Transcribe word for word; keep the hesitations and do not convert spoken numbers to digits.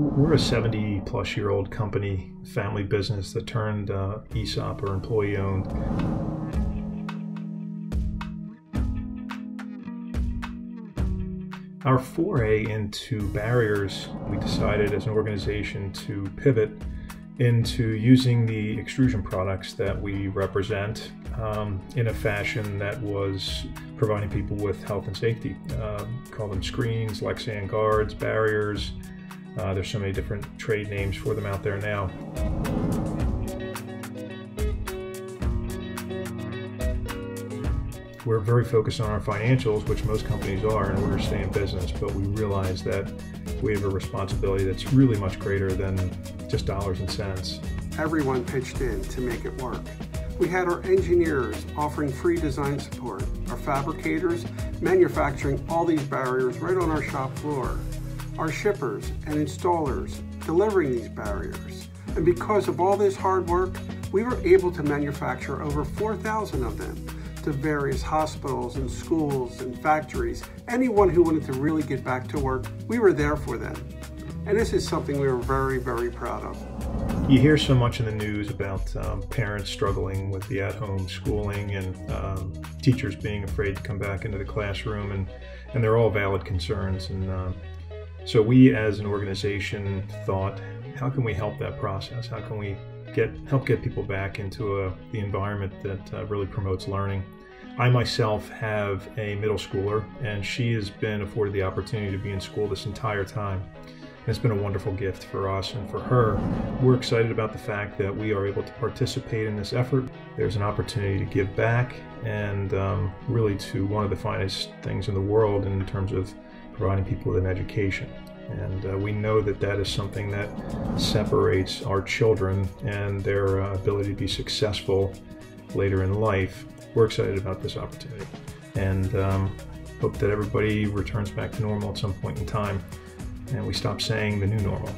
We're a seventy plus year old company, family business that turned uh, E S O P, or employee owned. Our foray into barriers, we decided as an organization to pivot into using the extrusion products that we represent um, in a fashion that was providing people with health and safety. Uh, call them screens, Lexan guards, barriers. Uh, there's so many different trade names for them out there now. We're very focused on our financials, which most companies are, in order to stay in business, but we realize that we have a responsibility that's really much greater than just dollars and cents. Everyone pitched in to make it work. We had our engineers offering free design support, our fabricators manufacturing all these barriers right on our shop floor, our shippers and installers delivering these barriers. And because of all this hard work, we were able to manufacture over four thousand of them to various hospitals and schools and factories. Anyone who wanted to really get back to work, we were there for them. And this is something we were very, very proud of. You hear so much in the news about um, parents struggling with the at-home schooling and um, teachers being afraid to come back into the classroom, and, and they're all valid concerns. And, um, So we as an organization thought, how can we help that process? How can we get help get people back into a, the environment that uh, really promotes learning? I myself have a middle schooler, and she has been afforded the opportunity to be in school this entire time. And it's been a wonderful gift for us and for her. We're excited about the fact that we are able to participate in this effort. There's an opportunity to give back, and um, really to one of the finest things in the world in terms of providing people with an education. And uh, we know that that is something that separates our children and their uh, ability to be successful later in life. We're excited about this opportunity, and um, hope that everybody returns back to normal at some point in time, and we stop saying the new normal.